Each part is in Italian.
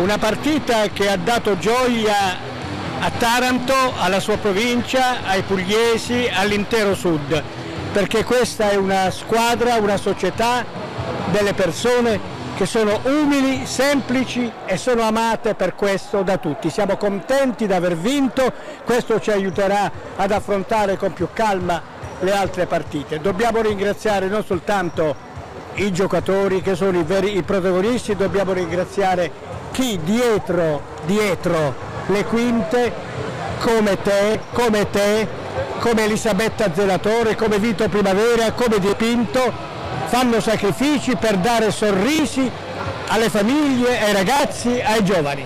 Una partita che ha dato gioia a Taranto, alla sua provincia, ai pugliesi, all'intero sud, perché questa è una squadra, una società, delle persone che sono umili, semplici e sono amate per questo da tutti. Siamo contenti di aver vinto, questo ci aiuterà ad affrontare con più calma le altre partite. Dobbiamo ringraziare non soltanto i giocatori che sono i veri protagonisti, dobbiamo ringraziare chi dietro le quinte, come Elisabetta Zelatore, come Vito Primavera, come Di Pinto, fanno sacrifici per dare sorrisi alle famiglie, ai ragazzi, ai giovani.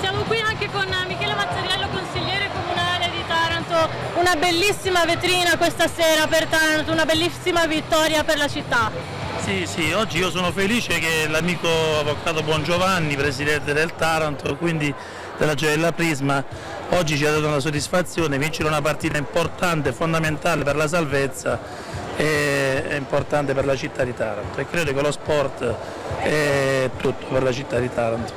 Siamo qui anche con Michele Mazzarello, consigliere comunale di Taranto, una bellissima vetrina questa sera per Taranto, una bellissima vittoria per la città. Sì, oggi io sono felice che l'amico avvocato Buongiovanni, presidente del Taranto, quindi della Gioiella Prisma, oggi ci ha dato una soddisfazione. Vincere una partita importante, fondamentale per la salvezza e importante per la città di Taranto, e credo che lo sport è tutto per la città di Taranto.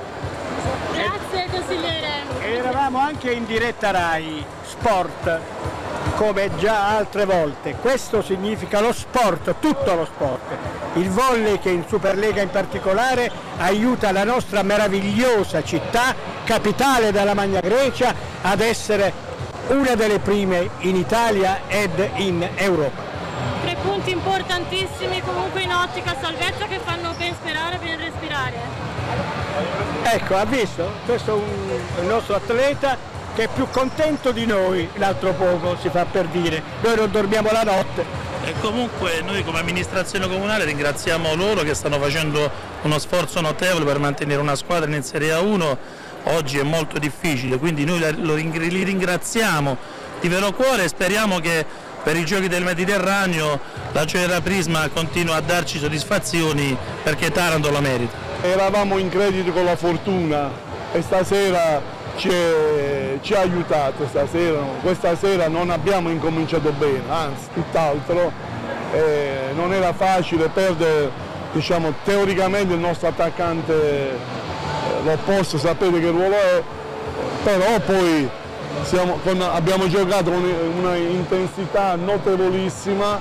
Grazie consigliere. Eravamo anche in diretta Rai Sport, come già altre volte. Questo significa lo sport, tutto lo sport, il volley che in Superlega in particolare aiuta la nostra meravigliosa città, capitale della Magna Grecia, ad essere una delle prime in Italia ed in Europa. Tre punti importantissimi comunque in ottica salvezza che fanno ben sperare, ben respirare. Ecco, ha visto? Questo è un nostro atleta che è più contento di noi, l'altro poco si fa per dire, noi non dormiamo la notte. E comunque noi come amministrazione comunale ringraziamo loro che stanno facendo uno sforzo notevole per mantenere una squadra in Serie A1, oggi è molto difficile, quindi noi li ringraziamo di vero cuore e speriamo che per i Giochi del Mediterraneo la Gioiella Prisma continua a darci soddisfazioni, perché Taranto lo merita. Eravamo in credito con la fortuna e stasera ci ha aiutato. Questa sera non abbiamo incominciato bene, anzi tutt'altro, non era facile perdere, diciamo, teoricamente il nostro attaccante l'opposto, sapete che ruolo è, però poi abbiamo giocato con una intensità notevolissima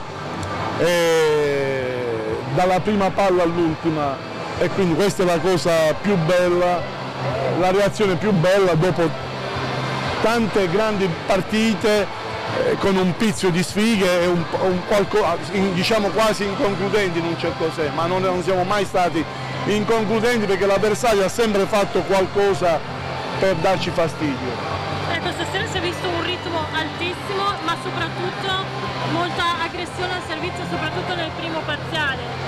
dalla prima palla all'ultima, e quindi questa è la cosa più bella, la reazione più bella dopo tante grandi partite con un pizzico di sfighe e diciamo quasi inconcludenti in un certo senso, ma non siamo mai stati inconcludenti perché l'avversario ha sempre fatto qualcosa per darci fastidio. Ecco, stasera si è visto un ritmo altissimo, ma soprattutto molta aggressione al servizio, soprattutto nel primo parziale.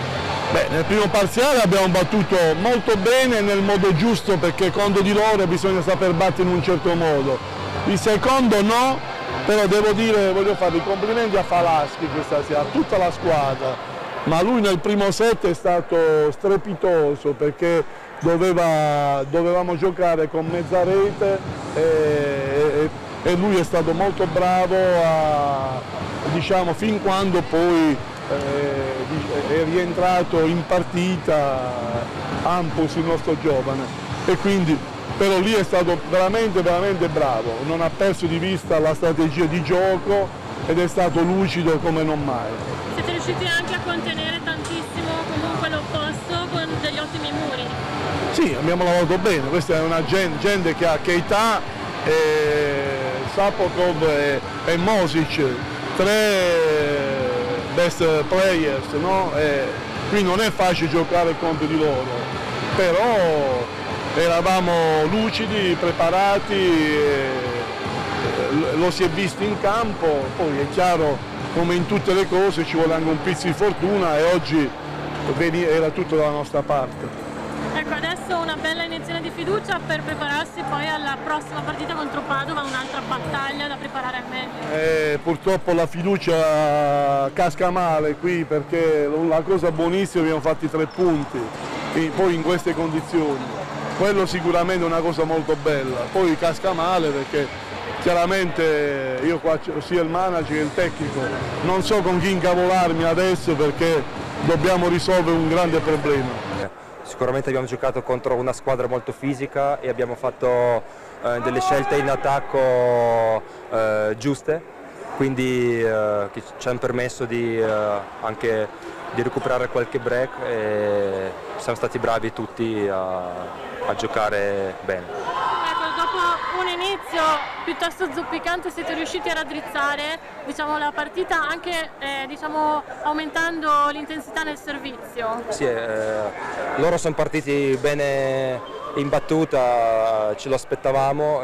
Beh, nel primo parziale abbiamo battuto molto bene nel modo giusto, perché contro di loro bisogna saper battere in un certo modo. Il secondo no, però devo dire, voglio fare i complimenti a Falaschi questa sera, a tutta la squadra, ma lui nel primo set è stato strepitoso perché dovevamo giocare con mezza rete e lui è stato molto bravo, diciamo, fin quando poi è rientrato in partita Ampus, il nostro giovane, e quindi però lì è stato veramente bravo, non ha perso di vista la strategia di gioco ed è stato lucido come non mai. Siete riusciti anche a contenere tantissimo comunque l'opposto con degli ottimi muri. Sì, abbiamo lavorato bene, questa è una gente che ha Keita, Sapozhkov e Mosic, tre best players, no? Qui non è facile giocare contro di loro, però eravamo lucidi, preparati, lo si è visto in campo. Poi è chiaro, come in tutte le cose, ci vuole anche un pizzico di fortuna e oggi era tutto dalla nostra parte. Ecco, adesso una bella iniezione di fiducia per prepararsi poi alla prossima partita contro Padova, un'altra battaglia da preparare al meglio. Purtroppo la fiducia casca male qui, perché la cosa buonissima, abbiamo fatti 3 punti, e poi in queste condizioni, quello sicuramente è una cosa molto bella, poi casca male perché chiaramente io qua, sia il manager che il tecnico, non so con chi incavolarmi adesso perché dobbiamo risolvere un grande problema. Sicuramente abbiamo giocato contro una squadra molto fisica e abbiamo fatto delle scelte in attacco giuste, quindi che ci hanno permesso anche di recuperare qualche break e siamo stati bravi tutti a giocare bene. Ecco, dopo un inizio piuttosto zoppicante siete riusciti a raddrizzare, diciamo, la partita, anche diciamo, aumentando l'intensità nel servizio. Sì, loro sono partiti bene in battuta, ce lo aspettavamo.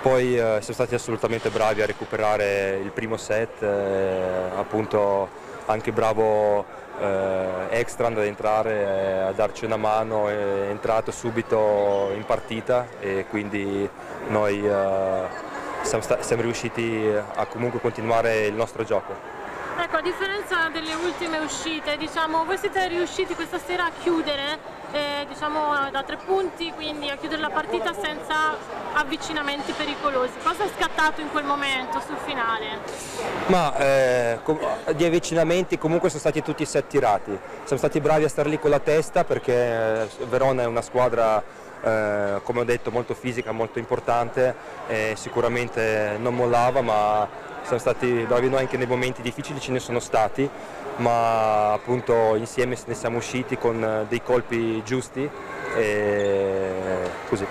Poi siamo stati assolutamente bravi a recuperare il primo set, appunto anche bravo Extran ad entrare, a darci una mano, è entrato subito in partita e quindi noi siamo riusciti a comunque continuare il nostro gioco. Ecco, a differenza delle ultime uscite, diciamo, voi siete riusciti questa sera a chiudere diciamo, da 3 punti, quindi a chiudere la partita senza avvicinamenti pericolosi. Cosa è scattato in quel momento, sul finale? Ma di avvicinamenti comunque sono stati tutti i set tirati. Siamo stati bravi a stare lì con la testa perché Verona è una squadra, come ho detto, molto fisica, molto importante e sicuramente non mollava, ma siamo stati bravi noi anche nei momenti difficili, ce ne sono stati, ma appunto insieme ne siamo usciti con dei colpi giusti e così.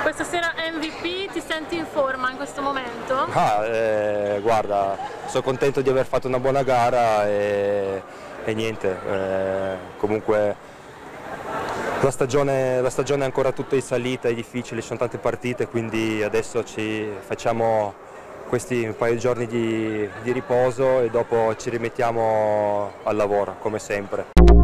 Questa sera MVP, ti senti in forma in questo momento? Guarda, sono contento di aver fatto una buona gara e niente, comunque la stagione è ancora tutta in salita, è difficile, ci sono tante partite, quindi adesso ci facciamo questi un paio di giorni di riposo e dopo ci rimettiamo al lavoro, come sempre.